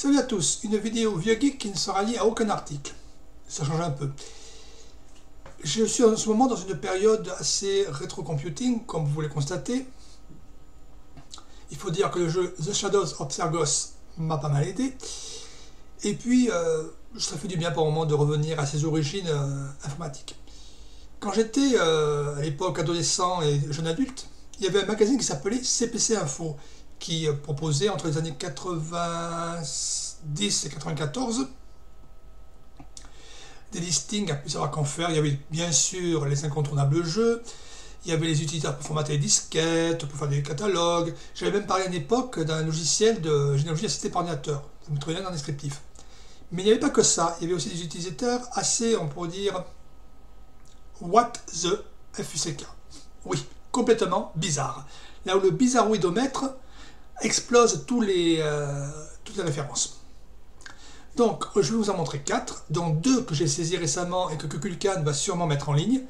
Salut à tous, une vidéo vieux geek qui ne sera liée à aucun article. Ça change un peu. Je suis en ce moment dans une période assez rétro-computing, comme vous le constatez. Il faut dire que le jeu The Shadows of Sergos m'a pas mal aidé. Et puis, ça fait du bien par moment de revenir à ses origines informatiques. Quand j'étais à l'époque adolescent et jeune adulte, il y avait un magazine qui s'appelait CPC Info, qui proposait entre les années 90 et 94 des listings à plus savoir qu'en faire. Il y avait bien sûr les incontournables jeux, il y avait les utilitaires pour formater les disquettes, pour faire des catalogues. J'avais même parlé à une époque d'un logiciel de généalogie assistée par ordinateur. Ça me trouvait dans le descriptif. Mais il n'y avait pas que ça, il y avait aussi des utilisateurs assez, on pourrait dire, what the FUCK. Oui, complètement bizarre. Là où le bizarroïdomètre explose toutes les références. Donc, je vais vous en montrer 4, dont 2 que j'ai saisies récemment et que Kukulkan va sûrement mettre en ligne.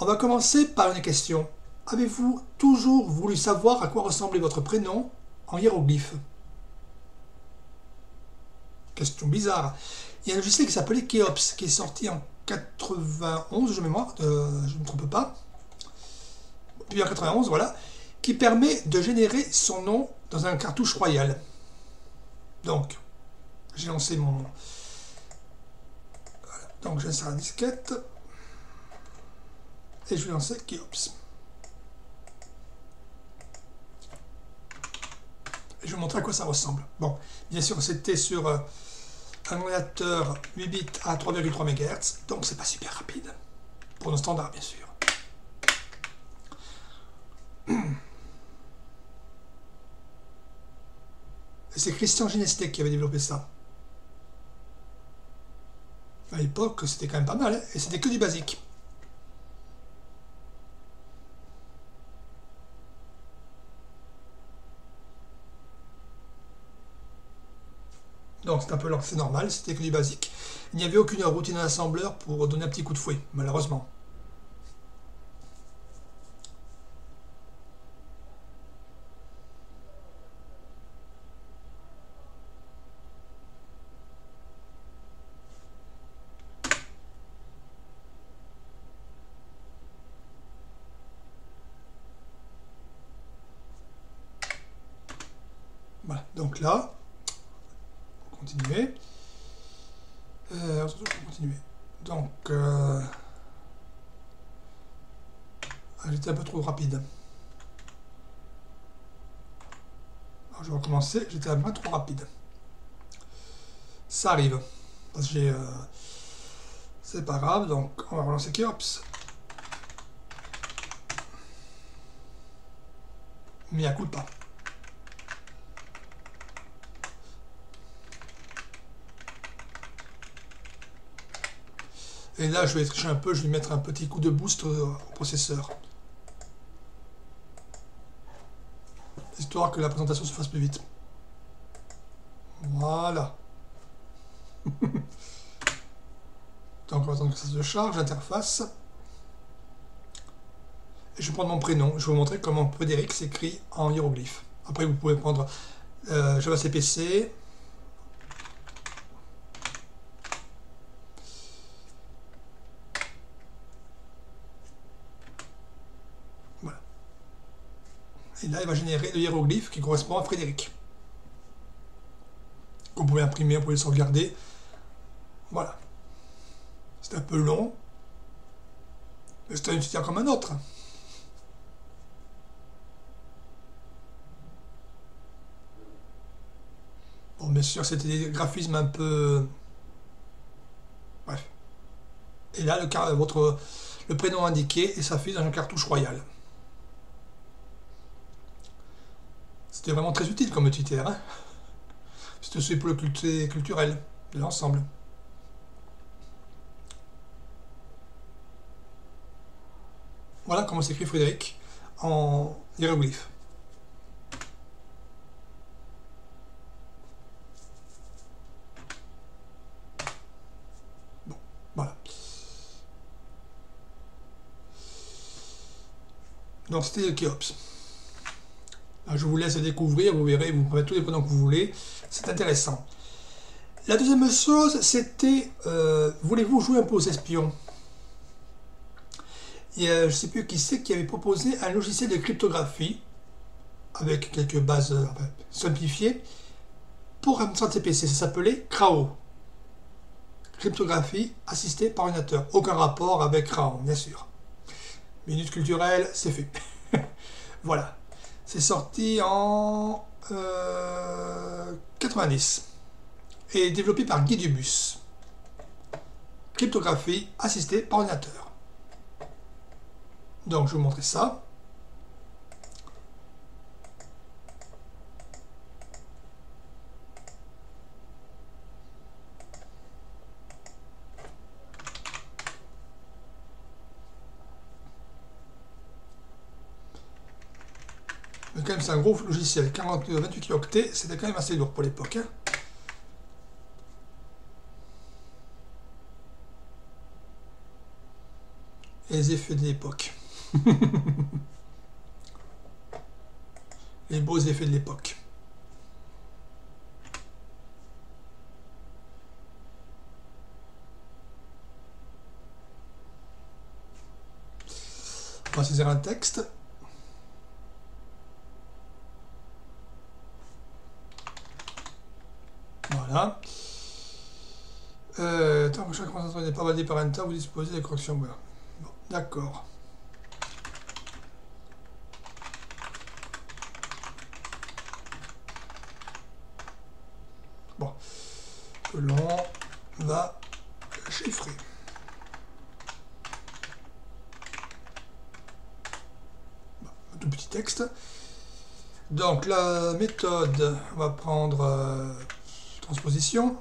On va commencer par une question. Avez-vous toujours voulu savoir à quoi ressemblait votre prénom en hiéroglyphe? Question bizarre. Il y a un logiciel qui s'appelait Khéops, qui est sorti en 91, je ne me trompe pas. Puis en 91, voilà, qui permet de générer son nom dans un cartouche royal. Donc, j'ai lancé mon nom. Voilà. Donc, j'insère la disquette. Et je vais lancer Khéops. Et je vais vous montrer à quoi ça ressemble. Bon, bien sûr, c'était sur un ordinateur 8 bits à 3,3 MHz. Donc, c'est pas super rapide. Pour nos standards, bien sûr. C'est Christian Ginestek qui avait développé ça. À l'époque, c'était quand même pas mal, hein, et c'était que du basique. Donc c'est un peu lancé normal, c'était que du basique. Il n'y avait aucune routine à l'assembleur pour donner un petit coup de fouet, malheureusement. Voilà, donc là, on continue. Donc, j'étais un peu trop rapide. Alors, je vais recommencer, j'étais un peu trop rapide. Ça arrive, parce que j'ai... c'est pas grave, donc on va relancer Khéops. Mais à coup de pas. Et là, je vais tricher un peu, je vais mettre un petit coup de boost au processeur. Histoire que la présentation se fasse plus vite. Voilà. Donc, on va attendre que ça se charge, interface. Et je vais prendre mon prénom. Je vais vous montrer comment Frédéric s'écrit en hiéroglyphe. Après, vous pouvez prendre Java CPC. Et là, il va générer le hiéroglyphe qui correspond à Frédéric. Vous pouvez imprimer, vous pouvez le sauvegarder. Voilà. C'est un peu long. Mais c'est un utilitaire comme un autre. Bon, bien sûr, c'était des graphismes un peu... Bref. Et là, le prénom indiqué et ça fait dans une cartouche royale. C'était vraiment très utile comme utilitaire, hein. C'était aussi pour le côté culturel de l'ensemble. Voilà comment s'écrit Frédéric en hiéroglyphe. Bon, voilà. Donc c'était le Khéops. Je vous laisse découvrir, vous verrez, vous prenez tous les prénoms que vous voulez, c'est intéressant. La deuxième chose, c'était voulez-vous jouer un peu aux espions? Et, je ne sais plus qui c'est qui avait proposé un logiciel de cryptographie avec quelques bases simplifiées pour Amstrad CPC. Ça s'appelait CRAO, cryptographie assistée par ordinateur. Aucun rapport avec CRAO, bien sûr. Minute culturelle, c'est fait. Voilà, c'est sorti en 90 et développé par Guy Dubus. Cryptographie assistée par ordinateur. Donc je vais vous montrer ça. Mais quand même c'est un gros logiciel, 28 octets, c'était quand même assez lourd pour l'époque. Hein. Et les effets de l'époque. Les beaux effets de l'époque. On va saisir un texte. Voilà. Tant que chaque concentration n'est pas validée par un temps, vous disposez des corrections. Bon, d'accord. Que l'on va chiffrer. Un tout petit texte. Donc la méthode, on va prendre transposition.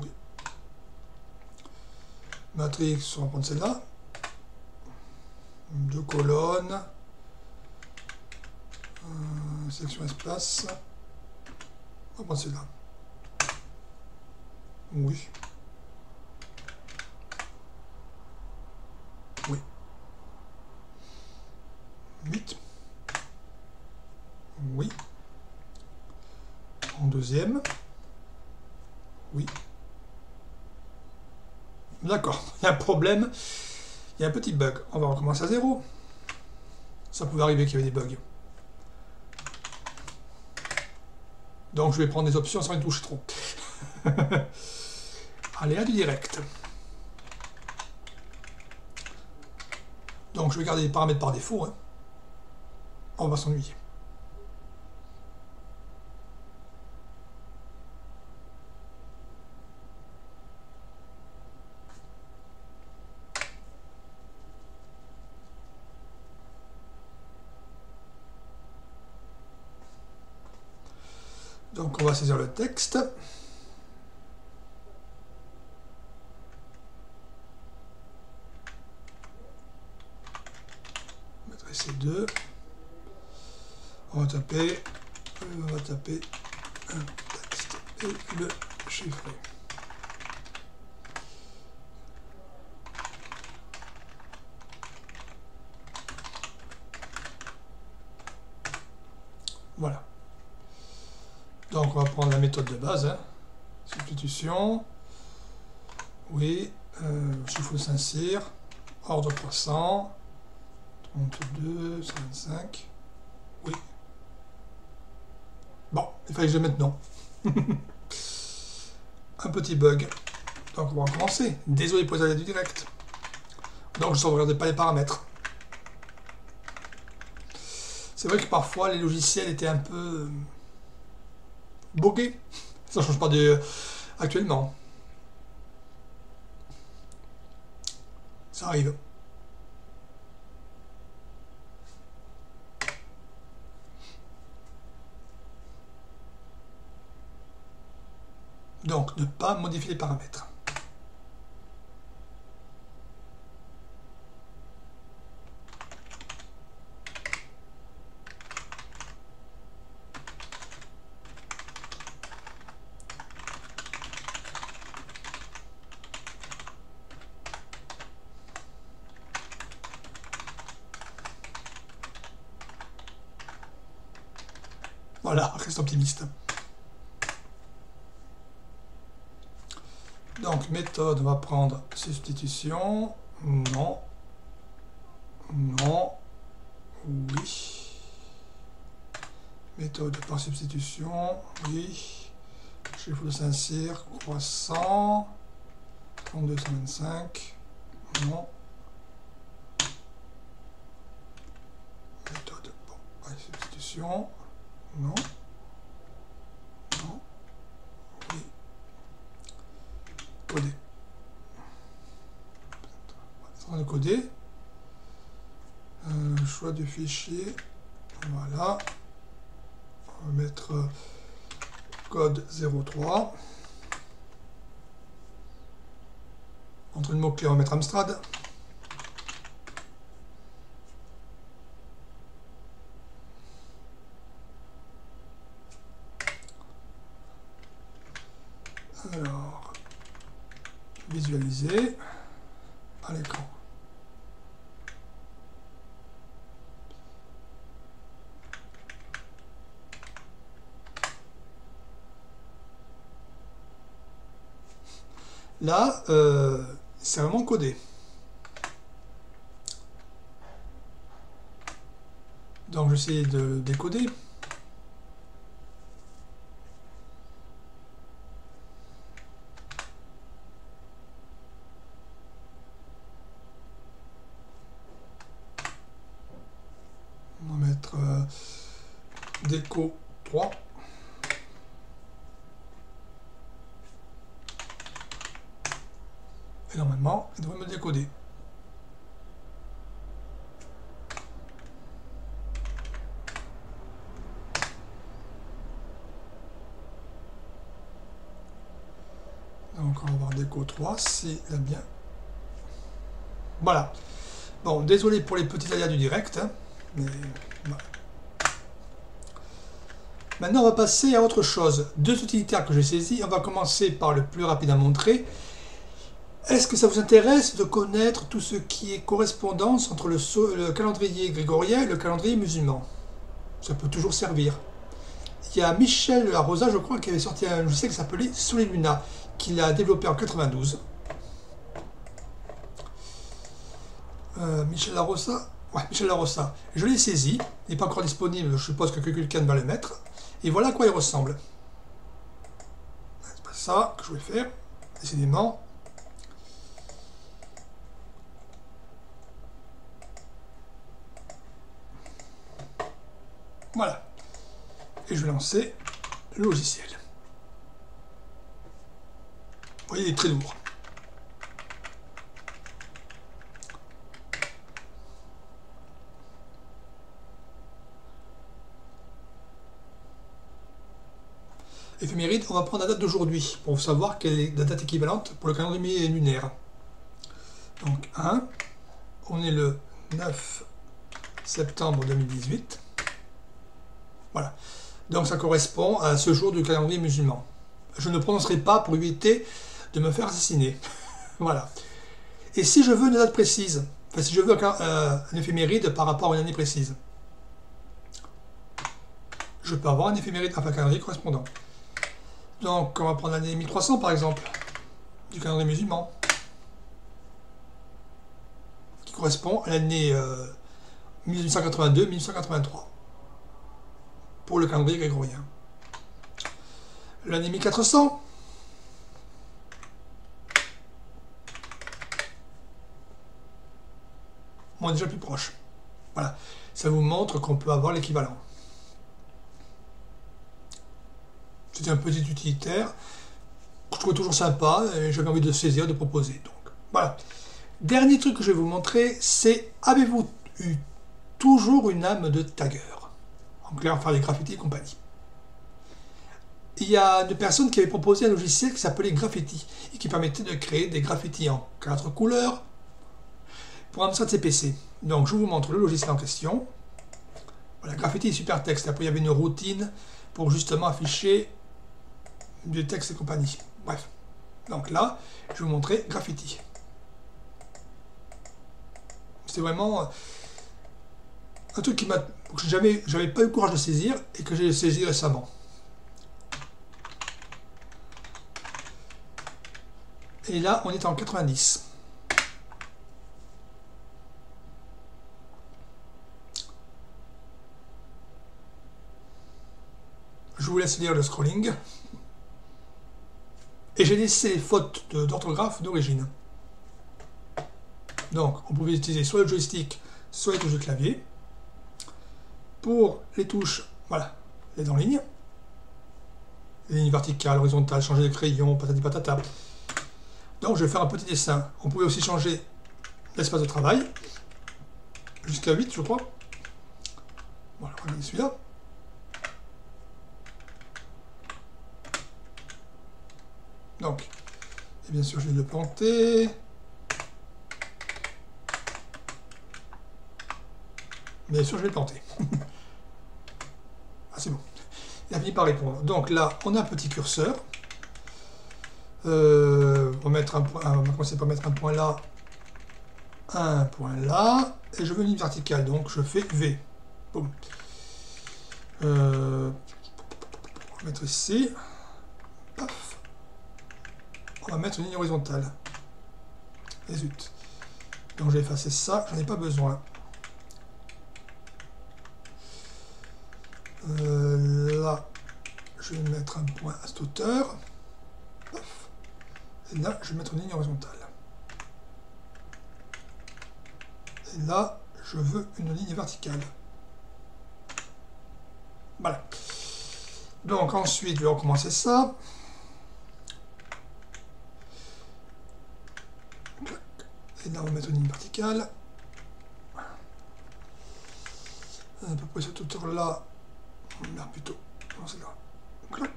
Oui. Matrix, on va prendre celle-là. Deux colonnes. Section espace. On va prendre celle-là. Oui. Oui. 8. Oui. En deuxième. Oui. D'accord. Il y a un problème. Il y a un petit bug. On va recommencer à zéro. Ça pouvait arriver qu'il y avait des bugs. Donc je vais prendre des options sans une touche trop. Aléa du direct. Donc je vais garder les paramètres par défaut. Hein. On va s'ennuyer. Donc on va saisir le texte. On va taper un texte et le chiffrer. Voilà. Donc on va prendre la méthode de base. Hein. Substitution. Oui. Chiffre de Saint-Cyr. Ordre croissant. 32, 55. Oui. Bon, il fallait que je le mette non. Un petit bug. Donc on va recommencer. Désolé pour les aléas du direct. Donc je ne sauvegarde pas les paramètres. C'est vrai que parfois les logiciels étaient un peu bogués. Ça ne change pas de actuellement. Ça arrive. Donc, ne pas modifier les paramètres. Voilà, reste optimiste. Donc méthode va prendre substitution, non, non, oui, méthode par substitution, oui, chiffre de Saint-Cyr, 300, 3225, non, méthode par substitution, non. Coder. On va coder. Choix de fichier. Voilà. On va mettre code 03. Entre le mot-clé, on va mettre Amstrad. Alors. Visualiser à l'écran. Là, c'est vraiment codé. Donc, j'essaie de le décoder. Déco 3. Et normalement, il devrait me décoder. Donc on va voir déco 3, si il a bien. Voilà. Bon, désolé pour les petits aléas du direct, hein, mais voilà. Maintenant, on va passer à autre chose. Deux utilitaires que j'ai saisis. On va commencer par le plus rapide à montrer. Est-ce que ça vous intéresse de connaître tout ce qui est correspondance entre le calendrier grégorien et le calendrier musulman? Ça peut toujours servir. Il y a Michel Larosa, je crois, qui avait sorti un logiciel qui s'appelait Soliluna, qu'il a développé en 92. Michel Larosa. Ouais, Michel Larosa. Je l'ai saisi. Il n'est pas encore disponible. Je suppose que quelqu'un va le mettre. Et voilà à quoi il ressemble. C'est pas ça que je voulais faire, décidément. Voilà. Et je vais lancer le logiciel. Vous voyez, il est très lourd. Éphéméride, on va prendre la date d'aujourd'hui pour savoir quelle est la date équivalente pour le calendrier lunaire. Donc 1, on est le 9 septembre 2018. Voilà. Donc ça correspond à ce jour du calendrier musulman. Je ne prononcerai pas pour éviter de me faire assassiner. Voilà. Et si je veux une date précise, enfin si je veux un éphéméride par rapport à une année précise, je peux avoir un éphéméride, enfin un calendrier correspondant. Donc, on va prendre l'année 1300 par exemple, du calendrier musulman, qui correspond à l'année 1882-1883 pour le calendrier grégorien. L'année 1400, on est déjà plus proche. Voilà, ça vous montre qu'on peut avoir l'équivalent. C'était un petit utilitaire que je trouve toujours sympa et j'avais envie de saisir, de proposer. Donc voilà. Dernier truc que je vais vous montrer, c'est avez-vous eu toujours une âme de tagger? En clair, faire des graffitis et compagnie. Il y a une personne qui avait proposé un logiciel qui s'appelait Graffiti et qui permettait de créer des graffitis en 4 couleurs pour Amstrad CPC. Donc je vous montre le logiciel en question. Voilà, Graffiti est super texte. Après, il y avait une routine pour justement afficher du texte et compagnie. Bref, donc là, je vais vous montrer Graffiti. C'est vraiment un truc que j'avais pas eu le courage de saisir et que j'ai saisi récemment. Et là, on est en 90. Je vous laisse lire le scrolling. Et j'ai laissé les fautes d'orthographe d'origine. Donc, on pouvait utiliser soit le joystick, soit les touches de clavier. Pour les touches, voilà, les en ligne. Les lignes verticales, horizontales, changer de crayon, patati patata. Donc, je vais faire un petit dessin. On pouvait aussi changer l'espace de travail. Jusqu'à 8, je crois. Voilà, on va regarder celui-là. Donc, et bien sûr, je vais le planter. Bien sûr, je vais le planter. Ah, c'est bon. Il a fini par répondre. Donc là, on a un petit curseur. On va commencer par mettre un point là, un point là. Et je veux une ligne verticale. Donc, je fais V. Boum. On va mettre ici. Paf. On va mettre une ligne horizontale. Et zut. Donc j'ai effacé ça, j'en ai pas besoin. Là, je vais mettre un point à cette hauteur. Et là, je vais mettre une ligne horizontale. Et là, je veux une ligne verticale. Voilà. Donc ensuite, je vais recommencer ça. Et là, on va mettre une ligne verticale. À peu près cette hauteur-là. Merde, plutôt. Non, c'est là. Clac.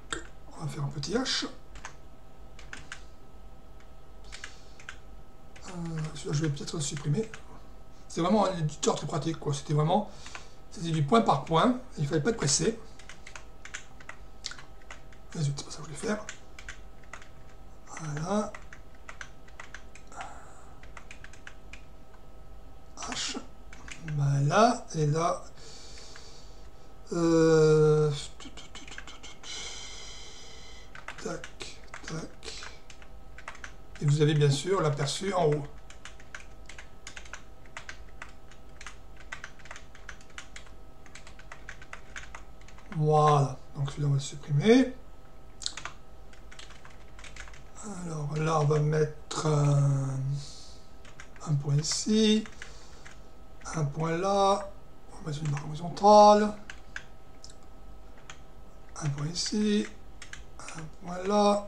On va faire un petit H. Celui-là, je vais peut-être le supprimer. C'est vraiment un éditeur très pratique, quoi. C'était vraiment... C'était du point par point. Il ne fallait pas être pressé. Mais zut, c'est pas ça que je vais faire. Voilà. H. Voilà. Et là... Tac, tac. Et vous avez bien sûr l'aperçu en haut. Voilà. Donc celui-là, on va le supprimer. Alors là, on va mettre un point ici, un point là. On va mettre une barre horizontale. Un point ici, un point là,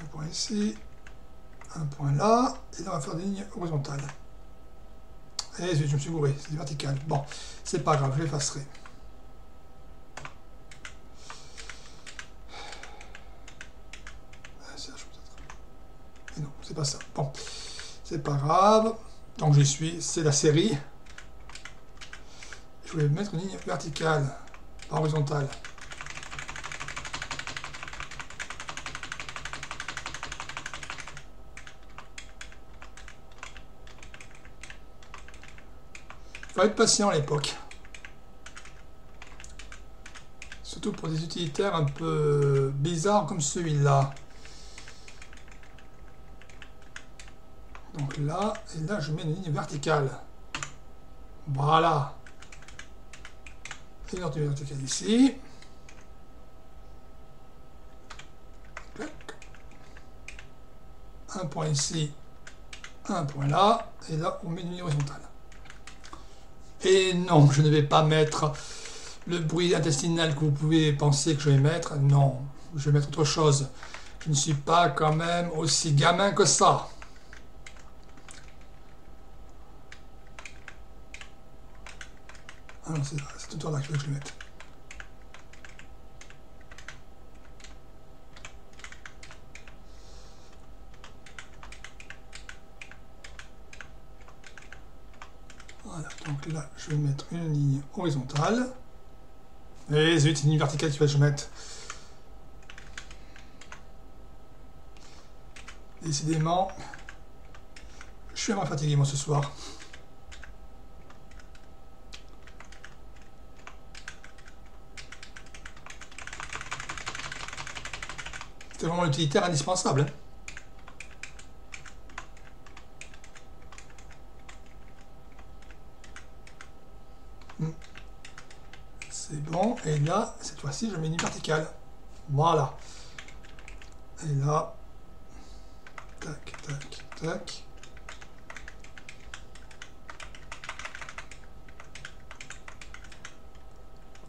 un point ici, un point là, et là on va faire des lignes horizontales. Et je me suis gouré, c'est vertical. Bon, c'est pas grave, je l'effacerai. Et non, c'est pas ça. Bon, c'est pas grave. Donc j'y suis, c'est la série. Je vais mettre une ligne verticale, horizontale. Il faut être patient à l'époque. Surtout pour des utilitaires un peu bizarres comme celui-là. Donc là, et là je mets une ligne verticale. Voilà. Une ligne verticale ici. Un point ici, un point là, et là on met une ligne horizontale. Et non, je ne vais pas mettre le bruit intestinal que vous pouvez penser que je vais mettre. Non, je vais mettre autre chose. Je ne suis pas quand même aussi gamin que ça. Ah non, c'est tout là que je vais le mettre. Voilà, donc là, je vais mettre une ligne horizontale. Et zut, une ligne verticale qu'il va que je mette. Décidément, je suis vraiment fatigué, moi, ce soir. C'était vraiment utilitaire indispensable. Hein. C'est bon, et là, cette fois-ci, je mets une verticale. Voilà. Et là, tac, tac, tac.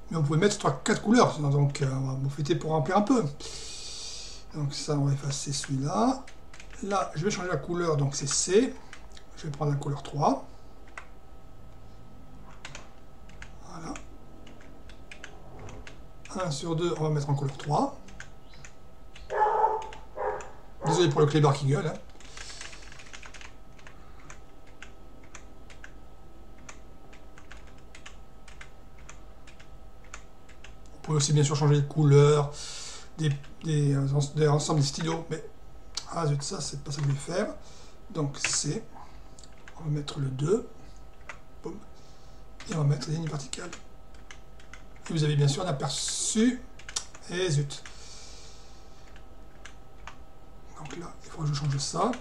Mais on pouvait mettre 4 couleurs, donc on va profiter pour remplir un peu. Donc ça, on va effacer celui-là. Là, je vais changer la couleur, donc c'est C. Je vais prendre la couleur 3. Voilà. 1 sur 2, on va mettre en couleur 3. Désolé pour le clébard qui gueule. Hein. On peut aussi bien sûr changer de couleur, des ensembles des stylos, mais ah zut, ça c'est pas ça que je vais faire. Donc c'est, on va mettre le 2, boum, et on va mettre les lignes verticales. Et vous avez bien sûr un aperçu, et zut. Donc là, il faut que je change ça.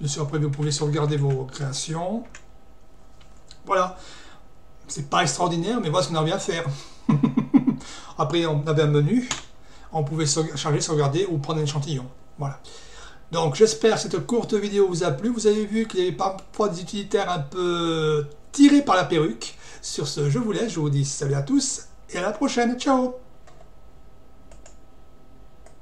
Bien sûr, après, vous pouvez sauvegarder vos créations. Voilà. C'est pas extraordinaire, mais voilà ce qu'on a bien à faire. Après, on avait un menu. On pouvait charger, sauvegarder ou prendre un échantillon. Voilà. Donc, j'espère que cette courte vidéo vous a plu. Vous avez vu qu'il y avait parfois des utilitaires un peu tirés par la perruque. Sur ce, je vous laisse. Je vous dis salut à tous et à la prochaine. Ciao!